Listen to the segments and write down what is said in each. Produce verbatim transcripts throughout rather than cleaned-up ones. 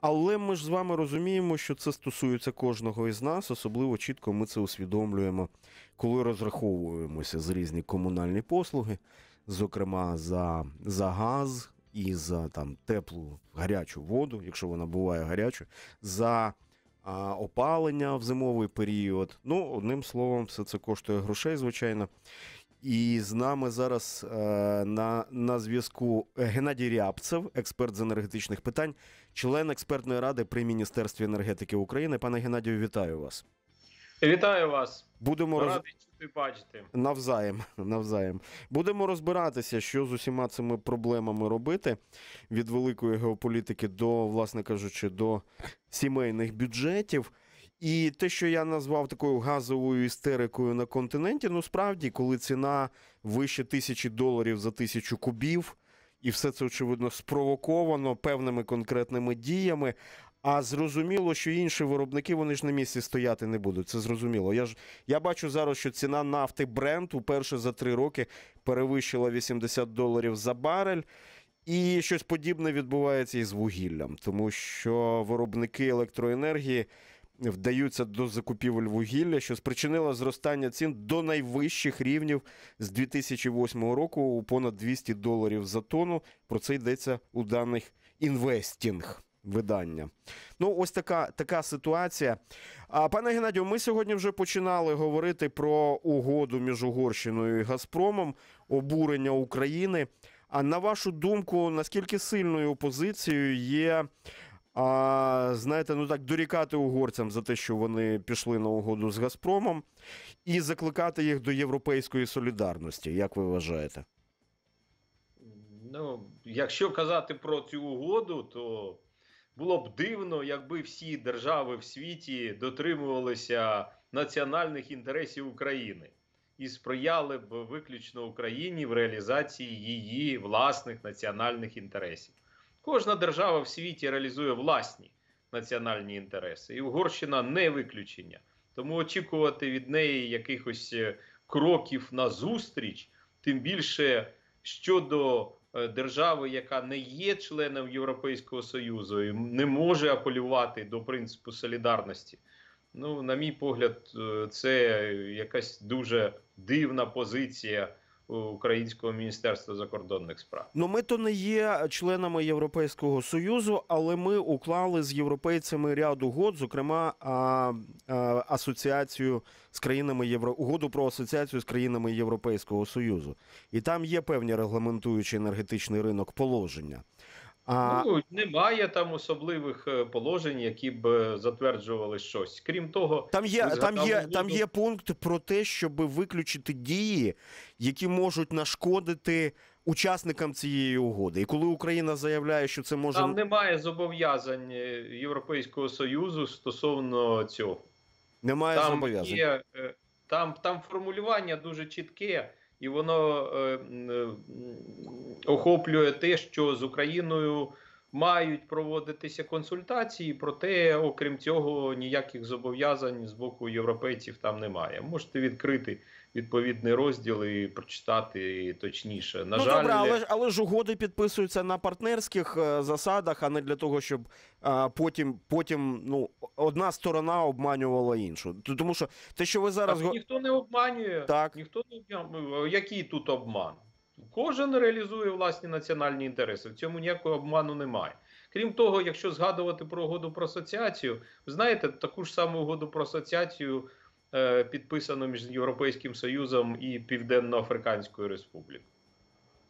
Але ми ж з вами розуміємо, що це стосується кожного із нас, особливо чітко ми це усвідомлюємо, коли розраховуємося за різні комунальні послуги, зокрема за, за газ і за там, теплу гарячу воду, якщо вона буває гарячою, за а, опалення в зимовий період. Ну, одним словом, все це коштує грошей, звичайно. І з нами зараз е, на, на зв'язку Геннадій Рябцев, експерт з енергетичних питань, член експертної ради при Міністерстві енергетики України. Пане Геннадію, вітаю вас. Вітаю вас. Будемо роз... чути, бачити. Навзаєм, навзаєм. Будемо розбиратися, що з усіма цими проблемами робити, від великої геополітики до, власне кажучи, до сімейних бюджетів. І те, що я назвав такою газовою істерикою на континенті, ну справді, коли ціна вище тисячі доларів за тисячу кубів, і все це, очевидно, спровоковано певними конкретними діями, а зрозуміло, що інші виробники, вони ж на місці стояти не будуть, це зрозуміло. Я ж я бачу зараз, що ціна нафти Brent уперше за три роки перевищила вісімдесят доларів за барель, і щось подібне відбувається і з вугіллям, тому що виробники електроенергії вдаються до закупівель вугілля, що спричинило зростання цін до найвищих рівнів з дві тисячі восьмого року у понад двісті доларів за тонну. Про це йдеться у даних інвестінг видання. Ну, ось така, така ситуація. А, пане Геннадію, ми сьогодні вже починали говорити про угоду між Угорщиною і Газпромом, обурення України. А на вашу думку, наскільки сильною опозицією є... А, знаєте, ну так, дорікати угорцям за те, що вони пішли на угоду з Газпромом, і закликати їх до європейської солідарності, як ви вважаєте? Ну, якщо казати про цю угоду, то було б дивно, якби всі держави в світі дотримувалися національних інтересів України і сприяли б виключно Україні в реалізації її власних національних інтересів. Кожна держава в світі реалізує власні національні інтереси. І Угорщина не виключення. Тому очікувати від неї якихось кроків назустріч, тим більше щодо держави, яка не є членом Європейського Союзу і не може апелювати до принципу солідарності. Ну, на мій погляд, це якась дуже дивна позиція Українського Міністерства закордонних справ. Ну, ми то не є членами Європейського Союзу, але ми уклали з європейцями ряд угод, зокрема а, а, асоціацію з країнами Євро... угоду про асоціацію з країнами Європейського Союзу. І там є певні регламентуючі енергетичний ринок положення. А... Ну, немає там особливих положень, які б затверджували щось. Крім того, там є, там є, угоду... там є пункт про те, щоб виключити дії, які можуть нашкодити учасникам цієї угоди. І коли Україна заявляє, що це може... Там немає зобов'язань Європейського Союзу стосовно цього. Немає там зобов'язань. Є, там, там формулювання дуже чітке. І воно е, е, охоплює те, що з Україною мають проводитися консультації, проте, окрім цього, ніяких зобов'язань з боку європейців там немає. Можете відкрити відповідний розділ і прочитати точніше. На ну, жаль, добре, але, але ж угоди підписуються на партнерських е, засадах, а не для того, щоб е, потім, потім ну, одна сторона обманювала іншу. Тому що те, що ви зараз... Так, ніхто не обманює. Так. Ніхто не... Який тут обман? Кожен реалізує власні національні інтереси. В цьому ніякого обману немає. Крім того, якщо згадувати про угоду про асоціацію, ви знаєте, таку ж саму угоду про асоціацію е, підписано між Європейським Союзом і Південно-Африканською Республікою.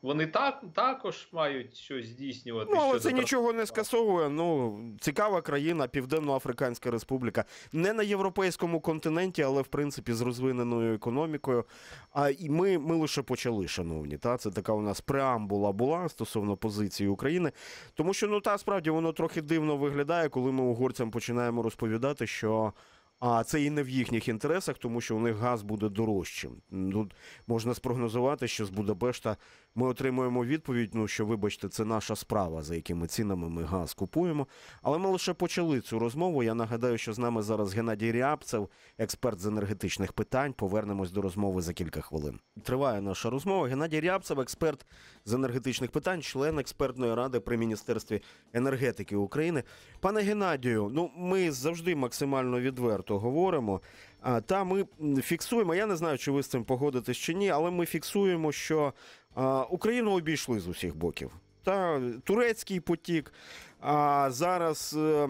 Вони так, також мають щось здійснювати. Ну, але це нічого не скасовує. Ну, цікава країна, Південно-Африканська Республіка. Не на європейському континенті, але, в принципі, з розвиненою економікою. А і ми, ми лише почали, шановні. Та? Це така у нас преамбула була стосовно позиції України. Тому що, ну, та, справді, воно трохи дивно виглядає, коли ми угорцям починаємо розповідати, що... А це і не в їхніх інтересах, тому що у них газ буде дорожчим. Тут можна спрогнозувати, що з Будапешта ми отримуємо відповідь, ну, що, вибачте, це наша справа, за якими цінами ми газ купуємо. Але ми лише почали цю розмову. Я нагадаю, що з нами зараз Геннадій Рябцев, експерт з енергетичних питань. Повернемось до розмови за кілька хвилин. Триває наша розмова. Геннадій Рябцев, експерт з енергетичних питань, член експертної ради при Міністерстві енергетики України. Пане Геннадію, ну, ми завжди максимально відверто говоримо. А, та ми фіксуємо, я не знаю, чи ви з цим погодитесь чи ні, але ми фіксуємо, що а, Україну обійшли з усіх боків. Та турецький потік, а зараз а,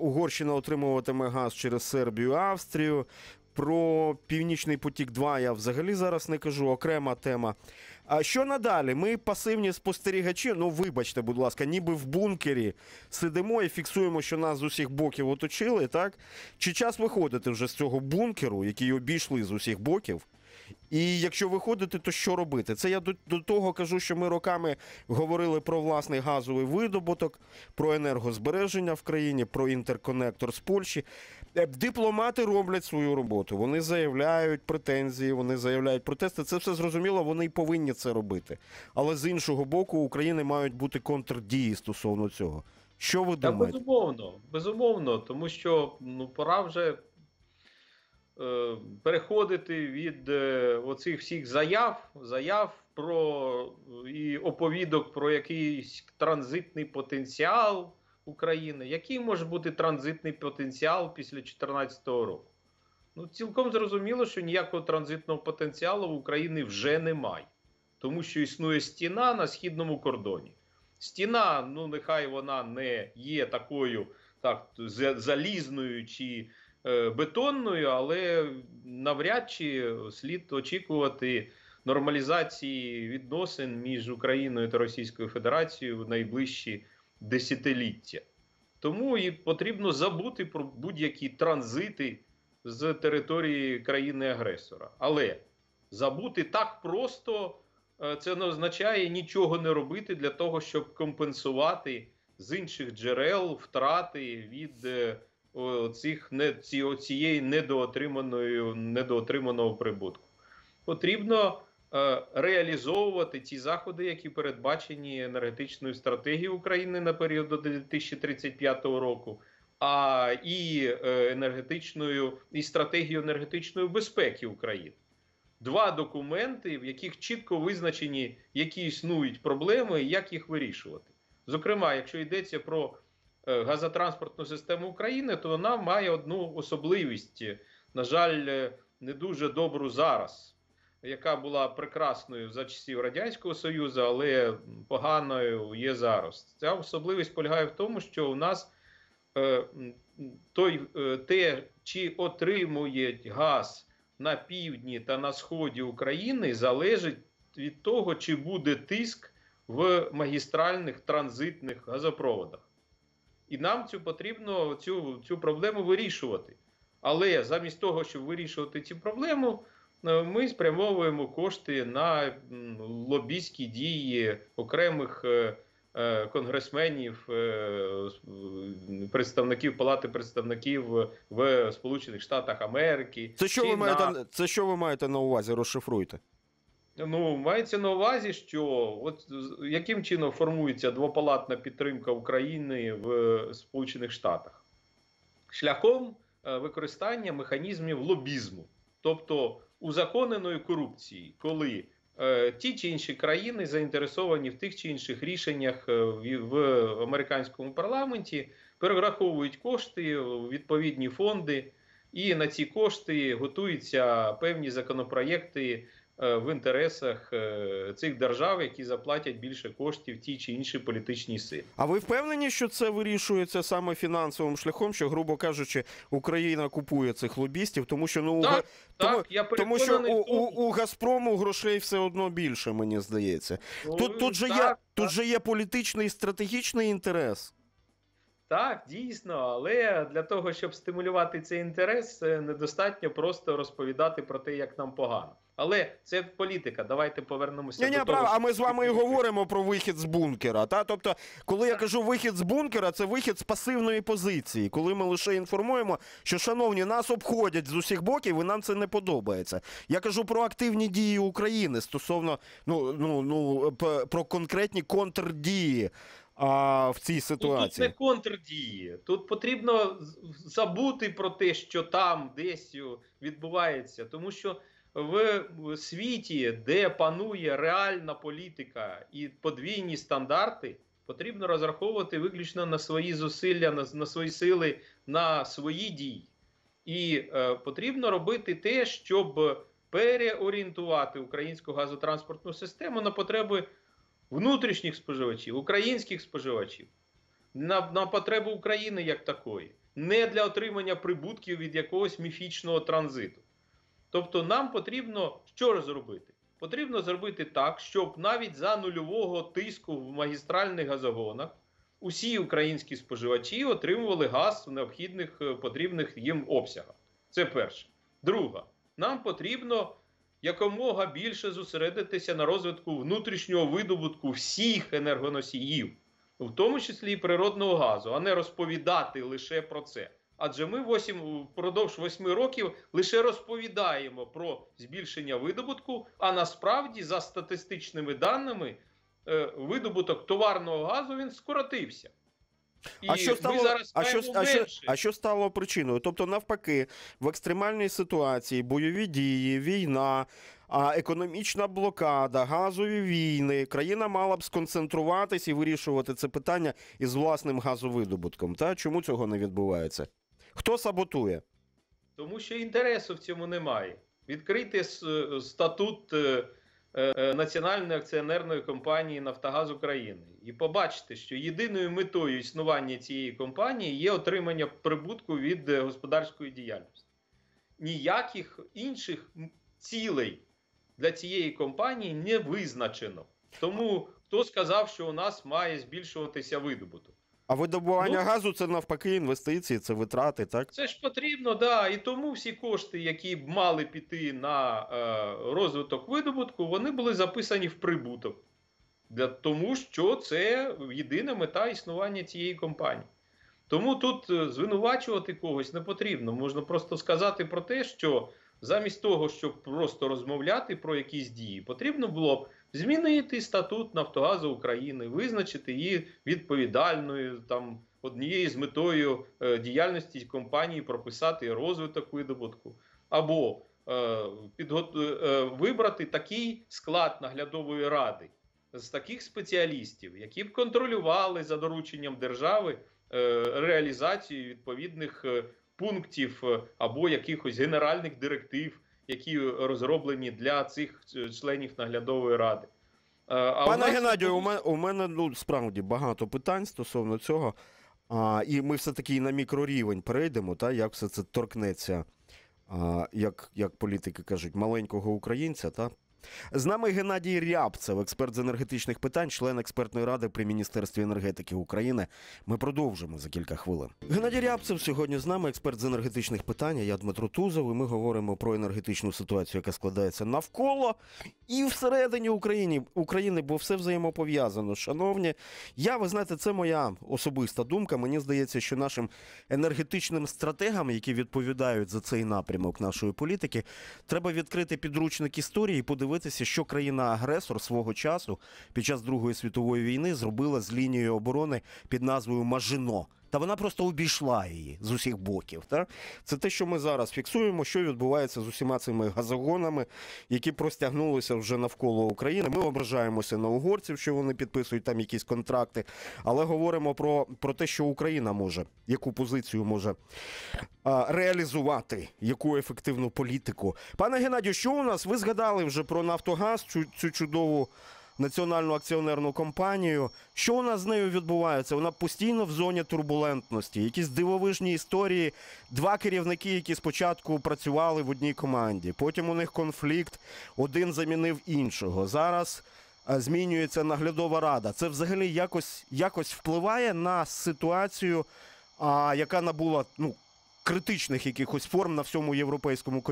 Угорщина отримуватиме газ через Сербію, Австрію. Про Північний потік два я взагалі зараз не кажу, окрема тема. А що надалі? Ми пасивні спостерігачі, ну вибачте, будь ласка, ніби в бункері сидимо і фіксуємо, що нас з усіх боків оточили, так? Чи час виходити вже з цього бункеру, який обійшли з усіх боків? І якщо виходити, то що робити? Це я до, до того кажу, що ми роками говорили про власний газовий видобуток, про енергозбереження в країні, про інтерконектор з Польщі. Дипломати роблять свою роботу, вони заявляють претензії, вони заявляють протести. Це все зрозуміло, вони й повинні це робити. Але з іншого боку, у України мають бути контрдії стосовно цього. Що ви Та думаєте? Безумовно, безумовно, тому що ну, пора вже переходити від оцих всіх заяв, заяв про і оповідок про якийсь транзитний потенціал України. Який може бути транзитний потенціал після дві тисячі чотирнадцятого року? Ну, цілком зрозуміло, що ніякого транзитного потенціалу в Україні вже немає. Тому що існує стіна на східному кордоні. Стіна, ну нехай вона не є такою так, залізною чи бетонною, але навряд чи слід очікувати нормалізації відносин між Україною та Російською Федерацією в найближчі десятиліття. Тому і потрібно забути про будь-які транзити з території країни-агресора. Але забути так просто, це не означає нічого не робити для того, щоб компенсувати з інших джерел втрати від Цих, ці, цієї недоотриманої, недоотриманого прибутку. Потрібно е, реалізовувати ці заходи, які передбачені енергетичною стратегією України на період до дві тисячі тридцять п'ятого року, а і, енергетичною, і стратегією енергетичної безпеки України. Два документи, в яких чітко визначені, які існують проблеми і як їх вирішувати. Зокрема, якщо йдеться про газотранспортну систему України, то вона має одну особливість, на жаль, не дуже добру зараз, яка була прекрасною за часів Радянського Союзу, але поганою є зараз. Ця особливість полягає в тому, що у нас е, той, е, те, чи отримує газ на півдні та на сході України, залежить від того, чи буде тиск в магістральних транзитних газопроводах. І нам цю потрібно цю, цю проблему вирішувати. Але замість того, щоб вирішувати цю проблему, ми спрямовуємо кошти на лобістські дії окремих конгресменів, представників Палати представників в Сполучених Штатах Америки. Це що, ви маєте, на... це що ви маєте на увазі? Розшифруйте. Ну, мається на увазі, що от яким чином формується двопалатна підтримка України в Сполучених Штатах? Шляхом використання механізмів лобізму, тобто узаконеної корупції, коли е, ті чи інші країни заінтересовані в тих чи інших рішеннях в, в американському парламенті, перераховують кошти в відповідні фонди, і на ці кошти готуються певні законопроєкти в інтересах цих держав, які заплатять більше коштів ті чи інші політичні сили. А ви впевнені, що це вирішується саме фінансовим шляхом, що, грубо кажучи, Україна купує цих лобістів, тому що ну так, тому, так, я тому що у, у, у Газпрому грошей все одно більше, мені здається. Ну, тут тут, же, так, є, так. тут же є політичний і стратегічний інтерес. Так, дійсно, але для того, щоб стимулювати цей інтерес, недостатньо просто розповідати про те, як нам погано. Але це політика, давайте повернемося ні, до ні, того. Прав... А ми з вами і говоримо про вихід з бункера. Та? Тобто, коли я кажу вихід з бункера, це вихід з пасивної позиції. Коли ми лише інформуємо, що, шановні, нас обходять з усіх боків і нам це не подобається. Я кажу про активні дії України стосовно, ну, ну, ну, про конкретні контрдії а, в цій ситуації. Тут не контрдії. Тут потрібно забути про те, що там десь відбувається. Тому що в світі, де панує реальна політика і подвійні стандарти, потрібно розраховувати виключно на свої зусилля, на, на свої сили, на свої дії. І е, потрібно робити те, щоб переорієнтувати українську газотранспортну систему на потреби внутрішніх споживачів, українських споживачів, на, на потреби України як такої, не для отримання прибутків від якогось міфічного транзиту. Тобто нам потрібно що зробити? Потрібно зробити так, щоб навіть за нульового тиску в магістральних газогонах усі українські споживачі отримували газ в необхідних, потрібних їм обсягах. Це перше. Друге. Нам потрібно якомога більше зосередитися на розвитку внутрішнього видобутку всіх енергоносіїв, в тому числі і природного газу, а не розповідати лише про це. Адже ми впродовж восьми років лише розповідаємо про збільшення видобутку, а насправді, за статистичними даними, видобуток товарного газу, він скоротився. І а що стало, а що, а що, а що стало причиною? Тобто, навпаки, в екстремальній ситуації бойові дії, війна, а економічна блокада, газові війни, країна мала б сконцентруватись і вирішувати це питання із власним газовидобутком. Та чому цього не відбувається? Хто саботує? Тому що інтересу в цьому немає. Відкрити статут Національної акціонерної компанії «Нафтогаз України» і побачите, що єдиною метою існування цієї компанії є отримання прибутку від господарської діяльності. Ніяких інших цілей для цієї компанії не визначено. Тому хто сказав, що у нас має збільшуватися видобуток? А видобування ну, газу – це навпаки інвестиції, це витрати, так? Це ж потрібно, так. Да. І тому всі кошти, які б мали піти на е, розвиток видобутку, вони були записані в прибуток. Для, тому що це єдина мета існування цієї компанії. Тому тут звинувачувати когось не потрібно. Можна просто сказати про те, що замість того, щоб просто розмовляти про якісь дії, потрібно було б змінити статут «Нафтогазу України», визначити її відповідальною, там, однією з метою е, діяльності компанії прописати розвиток видобутку, або е, підго... е, вибрати такий склад наглядової ради з таких спеціалістів, які б контролювали за дорученням держави е, реалізацію відповідних е, пунктів е, або якихось генеральних директив, які розроблені для цих членів наглядової ради. А Пане нас... Геннадію, у мене, у мене ну, справді багато питань стосовно цього. А, і ми все-таки на мікрорівень перейдемо, та, як все це торкнеться, а, як, як політики кажуть, маленького українця. Та. З нами Геннадій Рябцев, експерт з енергетичних питань, член експертної ради при Міністерстві енергетики України. Ми продовжимо за кілька хвилин. Геннадій Рябцев сьогодні з нами, експерт з енергетичних питань. Я Дмитро Тузов, і ми говоримо про енергетичну ситуацію, яка складається навколо і всередині України, України, бо все взаємопов'язано. Шановні, я, ви знаєте, це моя особиста думка. Мені здається, що нашим енергетичним стратегам, які відповідають за цей напрямок нашої політики, треба відкрити підручник історії і подивитися, дивитися, що країна-агресор свого часу під час Другої світової війни зробила з лінією оборони під назвою Мажино. Та вона просто обійшла її з усіх боків. Та? Це те, що ми зараз фіксуємо, що відбувається з усіма цими газогонами, які простягнулися вже навколо України. Ми ображаємося на угорців, що вони підписують там якісь контракти, але говоримо про, про те, що Україна може, яку позицію може а, реалізувати, яку ефективну політику. Пане Геннадію, що у нас? Ви згадали вже про «Нафтогаз», цю, цю чудову національну акціонерну компанію. Що у нас з нею відбувається? Вона постійно в зоні турбулентності. Якісь дивовижні історії. Два керівники, які спочатку працювали в одній команді. Потім у них конфлікт. Один замінив іншого. Зараз змінюється наглядова рада. Це взагалі якось, якось впливає на ситуацію, а, яка набула ну, критичних якихось форм на всьому європейському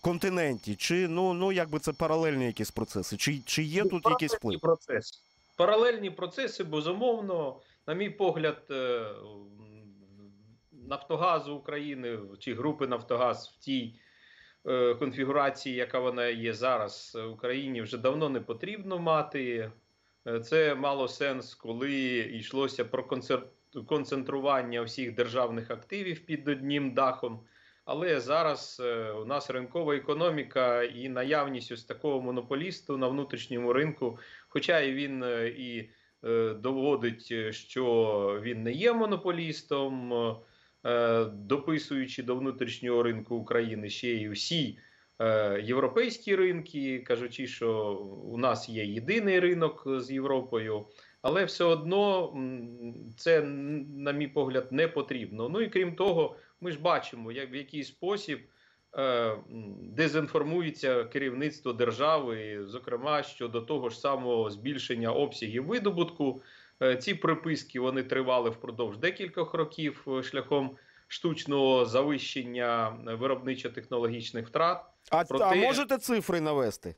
континенті? Чи, ну, ну як би це паралельні якісь процеси? Чи, чи є тут паралельні якийсь вплив? Процес. Паралельні процеси, безумовно, на мій погляд, Нафтогазу України, чи групи Нафтогаз в тій е, конфігурації, яка вона є зараз в Україні, вже давно не потрібно мати. Це мало сенс, коли йшлося про концер... концентрування всіх державних активів під одним дахом. Але зараз е, у нас ринкова економіка і наявність ось такого монополісту на внутрішньому ринку, хоча і він е, і е, доводить, що він не є монополістом, е, дописуючи до внутрішнього ринку України ще й усі е, європейські ринки, кажучи, що у нас є єдиний ринок з Європою, але все одно це, на мій погляд, не потрібно. Ну і крім того, ми ж бачимо, як, в який спосіб е, дезінформується керівництво держави, зокрема, щодо того ж самого збільшення обсягів видобутку. Ці приписки, вони тривали впродовж декількох років шляхом штучного завищення виробничо-технологічних втрат. А, Проте, а можете цифри навести?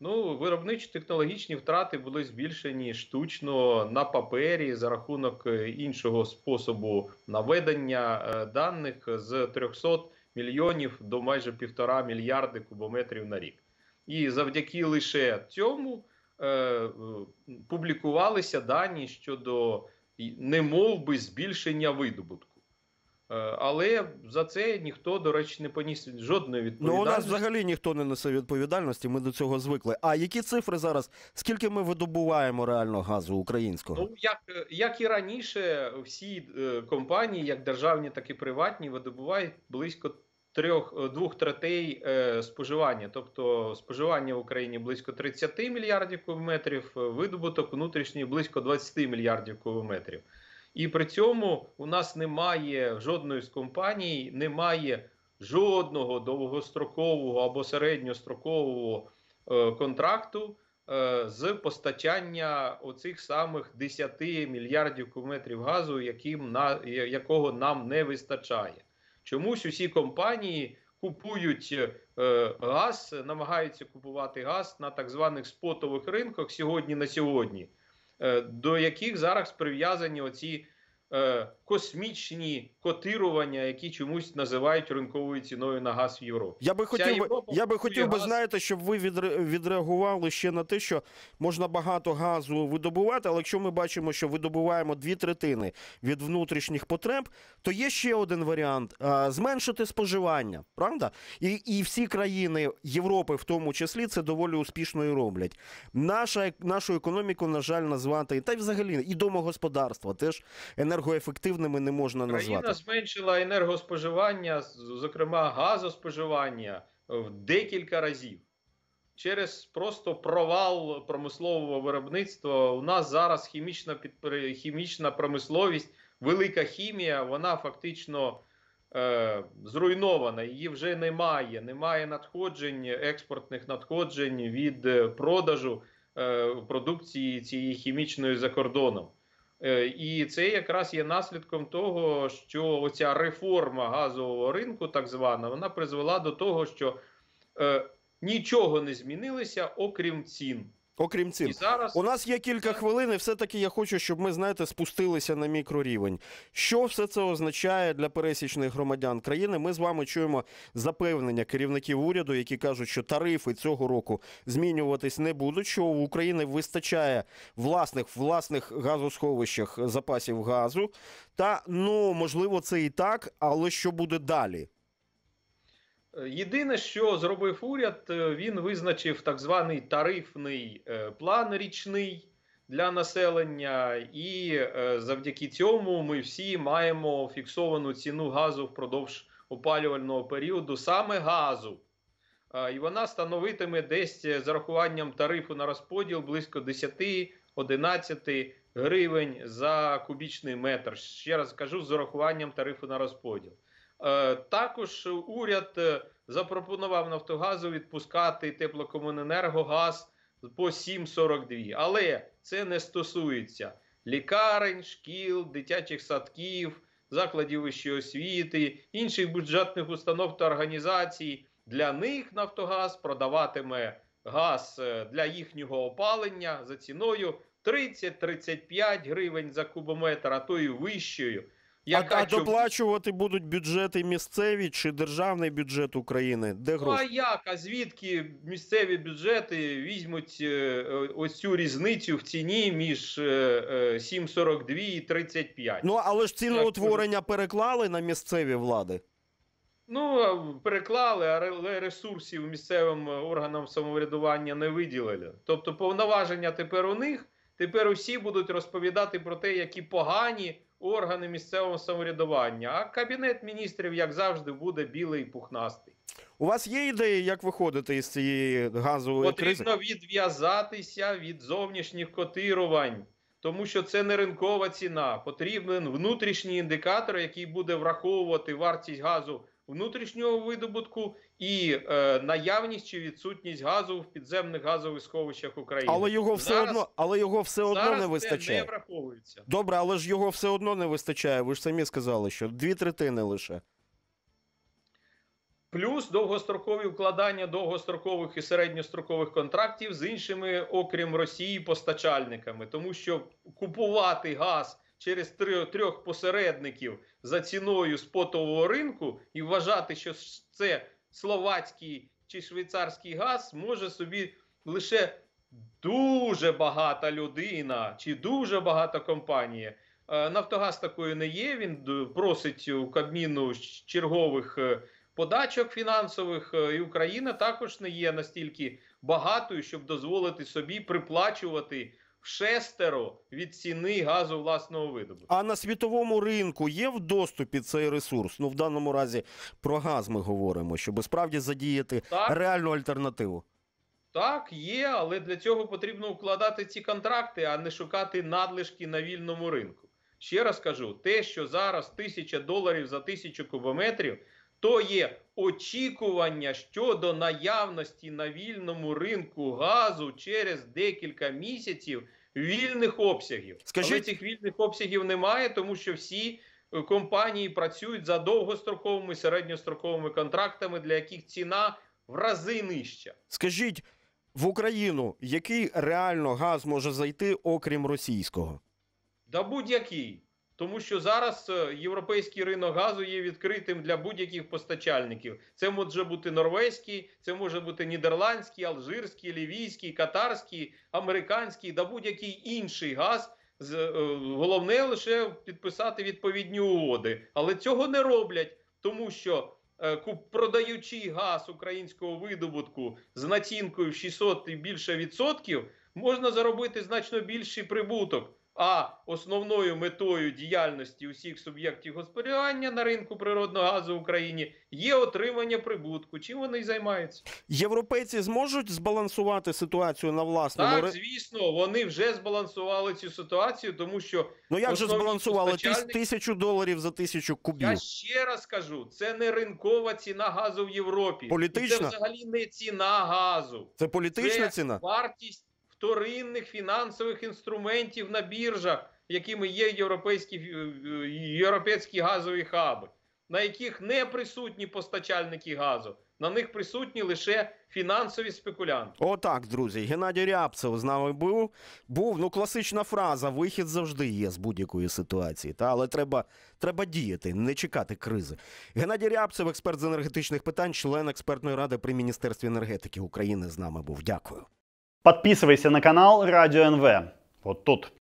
Ну, виробничо-технологічні втрати були збільшені штучно на папері за рахунок іншого способу наведення даних з трьохсот мільйонів до майже півтора мільярди кубометрів на рік. І завдяки лише цьому публікувалися дані щодо немовби збільшення видобутку. Але за це ніхто, до речі, не поніс жодної відповідальності. Ну, у нас взагалі ніхто не несе відповідальності, ми до цього звикли. А які цифри зараз? Скільки ми видобуваємо реально газу українського? Ну, як, як і раніше, всі компанії, як державні, так і приватні, видобувають близько Трьох, двох третей е, споживання. Тобто споживання в Україні близько тридцять мільярдів кубометрів, видобуток внутрішній близько двадцять мільярдів кубометрів. І при цьому у нас немає жодної з компаній, немає жодного довгострокового або середньострокового е, контракту е, з постачання оцих самих десять мільярдів кубометрів газу, яким на, якого нам не вистачає. Чомусь усі компанії купують е, газ, намагаються купувати газ на так званих спотових ринках сьогодні на сьогодні, е, до яких зараз прив'язані оці е, космічні котирування, які чомусь називають ринковою ціною на газ в Європі. Я би хотів, я би, хотів би, знаєте, щоб ви відреагували ще на те, що можна багато газу видобувати, але якщо ми бачимо, що видобуваємо дві третини від внутрішніх потреб, то є ще один варіант – зменшити споживання, правда? І, і всі країни Європи, в тому числі, це доволі успішно і роблять. Наша, нашу економіку, на жаль, назвати, та й взагалі, і домогосподарства теж енергоефективними не можна назвати. Україна зменшила енергоспоживання, зокрема газоспоживання, в декілька разів. Через просто провал промислового виробництва. У нас зараз хімічна, підпри... хімічна промисловість, велика хімія, вона фактично е... зруйнована. Її вже немає. Немає надходжень, експортних надходжень від продажу е... продукції цієї хімічної за кордоном. І це якраз є наслідком того, що оця реформа газового ринку, так звана, вона призвела до того, що е, нічого не змінилося, окрім цін. Окрім цін. Зараз... У нас є кілька хвилин, і все-таки я хочу, щоб ми, знаєте, спустилися на мікрорівень. Що все це означає для пересічних громадян країни? Ми з вами чуємо запевнення керівників уряду, які кажуть, що тарифи цього року змінюватись не будуть, що в Україні вистачає власних, власних газосховищах запасів газу. Та, ну, можливо, це і так, але що буде далі? Єдине, що зробив уряд, він визначив так званий тарифний план річний для населення, і завдяки цьому ми всі маємо фіксовану ціну газу впродовж опалювального періоду, саме газу. І вона становитиме десь з урахуванням тарифу на розподіл близько десять-одинадцять гривень за кубічний метр. Ще раз кажу, з урахуванням тарифу на розподіл. Також уряд запропонував Нафтогазу відпускати теплокомуненерго газ по сім сорок два. Але це не стосується лікарень, шкіл, дитячих садків, закладів вищої освіти, інших бюджетних установ та організацій, Для них Нафтогаз продаватиме газ для їхнього опалення за ціною тридцять тридцять п'ять гривень за кубометр, а то і вищою. Яка... А, а доплачувати будуть бюджети місцеві чи державний бюджет України? Де гроші? А як? А звідки місцеві бюджети візьмуть ось цю різницю в ціні між сім сорок два і тридцять п'ять? Ну, але ж ціноутворення переклали на місцеві влади? Ну, переклали, але ресурсів місцевим органам самоврядування не виділили. Тобто повноваження тепер у них, тепер усі будуть розповідати про те, які погані органи місцевого самоврядування. А Кабінет міністрів, як завжди, буде білий і пухнастий. У вас є ідеї, як виходити із цієї газової кризи? Потрібно відв'язатися від зовнішніх котирувань, тому що це не ринкова ціна. Потрібен внутрішній індикатор, який буде враховувати вартість газу внутрішнього видобутку і е, наявність чи відсутність газу в підземних газових сховищах України. Але його все зараз, одно, але його все одно не вистачає. Зараз це не враховується. Добре, але ж його все одно не вистачає. Ви ж самі сказали, що дві третини лише. Плюс довгострокові вкладання довгострокових і середньострокових контрактів з іншими, окрім Росії, постачальниками. Тому що купувати газ через трьох посередників за ціною спотового ринку і вважати, що це словацький чи швейцарський газ, може собі лише дуже багата людина чи дуже багата компанія. Нафтогаз такою не є, він просить у Кабміну чергових подачок фінансових, і Україна також не є настільки багатою, щоб дозволити собі приплачувати шестеро від ціни газу власного видобутку. А на світовому ринку є в доступі цей ресурс? Ну, в даному разі про газ ми говоримо, щоб справді задіяти так, реальну альтернативу. Так, є, але для цього потрібно укладати ці контракти, а не шукати надлишки на вільному ринку. Ще раз кажу, те, що зараз тисяча доларів за тисячу кубометрів, то є очікування щодо наявності на вільному ринку газу через декілька місяців вільних обсягів. Скажіть... Але цих вільних обсягів немає, тому що всі компанії працюють за довгостроковими, середньостроковими контрактами, для яких ціна в рази нижча. Скажіть, в Україну який реально газ може зайти, окрім російського? Да будь-який. Тому що зараз європейський ринок газу є відкритим для будь-яких постачальників. Це може бути норвезький, це може бути нідерландський, алжирський, лівійський, катарський, американський, да будь-який інший газ. Головне лише підписати відповідні угоди. Але цього не роблять, тому що продаючи газ українського видобутку з націнкою в шістсот і більше відсотків, можна заробити значно більший прибуток. А основною метою діяльності усіх суб'єктів господарювання на ринку природного газу в Україні є отримання прибутку. Чим вони й займаються? Європейці зможуть збалансувати ситуацію на власному ринку? Так, звісно, вони вже збалансували цю ситуацію, тому що... Ну як же збалансували? Постачальник... Тисячу доларів за тисячу кубів. Я ще раз кажу, це не ринкова ціна газу в Європі. Політична? І це взагалі не ціна газу. Це політична це ціна? Це вартість вторинних фінансових інструментів на біржах, якими є європейські, європейські газові хаби, на яких не присутні постачальники газу, на них присутні лише фінансові спекулянти. Отак, друзі, Геннадій Рябцев з нами був. Був, ну, класична фраза, вихід завжди є з будь-якої ситуації, та, але треба, треба діяти, не чекати кризи. Геннадій Рябцев, експерт з енергетичних питань, член експертної ради при Міністерстві енергетики України з нами був. Дякую. Подписывайся на канал Radio эн ви. Вот тут.